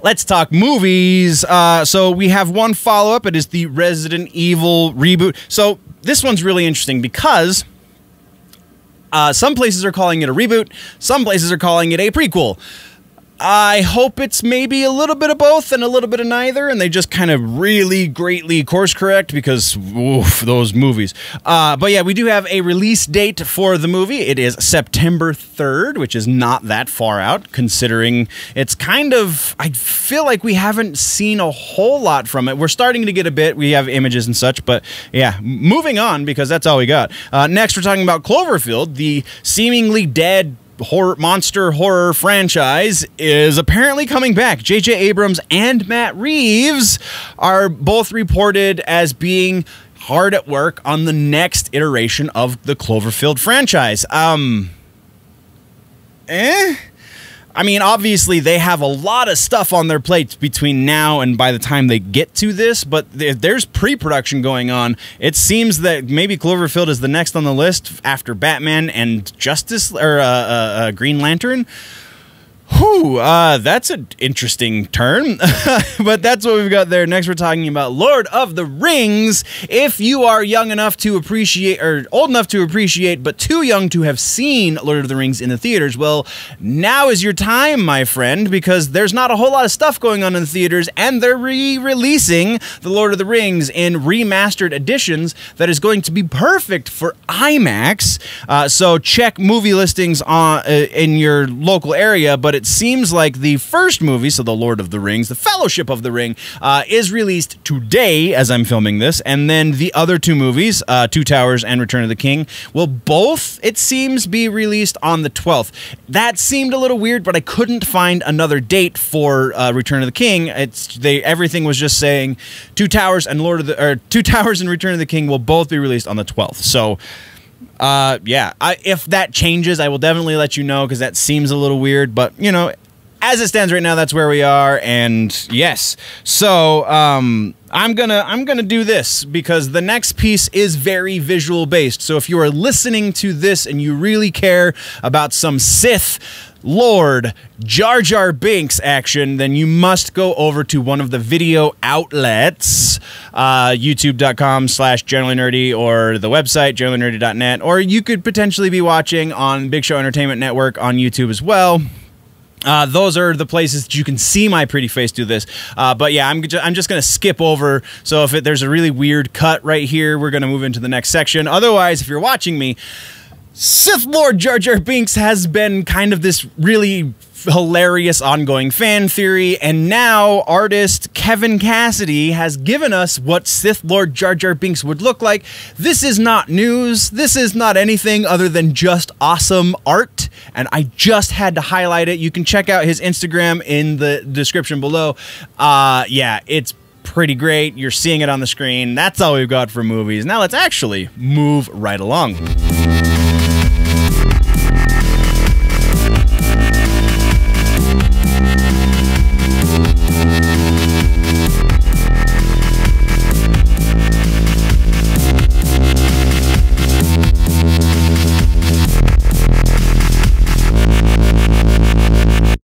Let's talk movies. So we have one follow-up. It is the Resident Evil reboot. So this one's really interesting because some places are calling it a reboot. Some places are calling it a prequel. I hope it's maybe a little bit of both and a little bit of neither, and they just kind of really greatly course correct because, oof, those movies. But yeah, we do have a release date for the movie. It is September 3rd, which is not that far out, considering it's kind of, I feel like we haven't seen a whole lot from it. We're starting to get a bit. We have images and such, but yeah, moving on because that's all we got. Next, we're talking about Cloverfield, the seemingly dead monster horror franchise is apparently coming back. J.J. Abrams and Matt Reeves are both reported as being hard at work on the next iteration of the Cloverfield franchise. I mean, obviously, they have a lot of stuff on their plates between now and by the time they get to this, but if there's pre-production going on, it seems that maybe Cloverfield is the next on the list after Batman and Green Lantern. Whew, that's an interesting turn, but that's what we've got there. Next, we're talking about Lord of the Rings. If you are young enough to appreciate, or old enough to appreciate, but too young to have seen Lord of the Rings in the theaters, well, now is your time, my friend, because there's not a whole lot of stuff going on in the theaters, and they're re-releasing the Lord of the Rings in remastered editions that is going to be perfect for IMAX. So check movie listings on in your local area, but it seems like the first movie, so The Lord of the Rings, The Fellowship of the Ring, is released today as I'm filming this, and then the other two movies, Two Towers and Return of the King, will both, it seems, be released on the 12th. That seemed a little weird, but I couldn't find another date for Return of the King. Everything was just saying Two Towers and Return of the King will both be released on the 12th. So yeah, if that changes, I will definitely let you know because that seems a little weird. But, you know, as it stands right now, that's where we are. And yes, so I'm gonna do this because the next piece is very visual based. So if you are listening to this and you really care about some Sith Lord Jar Jar Binks action, then you must go over to one of the video outlets, youtube.com/generallynerdy, or the website generallynerdy.net, or you could potentially be watching on Big Show Entertainment Network on YouTube as well. Those are the places that you can see my pretty face do this. But yeah, I'm just going to skip over. So if there's a really weird cut right here, we're going to move into the next section. Otherwise, if you're watching me, Sith Lord Jar Jar Binks has been kind of this really hilarious ongoing fan theory, and now artist Kevin Cassidy has given us what Sith Lord Jar Jar Binks would look like. This is not news. This is not anything other than just awesome art, and I just had to highlight it. You can check out his Instagram in the description below. Yeah, it's pretty great. You're seeing it on the screen. That's all we've got for movies. Now let's actually move right along.